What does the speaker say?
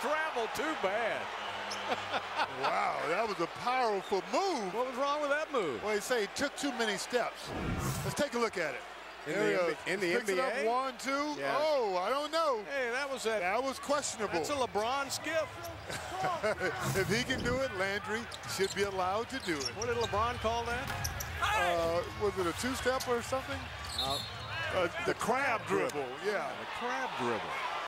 travel too bad. Wow, that was a powerful move. What was wrong with that move? Well, they say he took too many steps. Let's take a look at it. In the NBA? Picks it up, 1, 2. Yeah. Oh, I don't know. Hey, that was that. That was questionable. That's a LeBron skiff. If he can do it, Landry should be allowed to do it. What did LeBron call that? Was it a two-step or something? The crab dribble. Yeah. The crab dribble.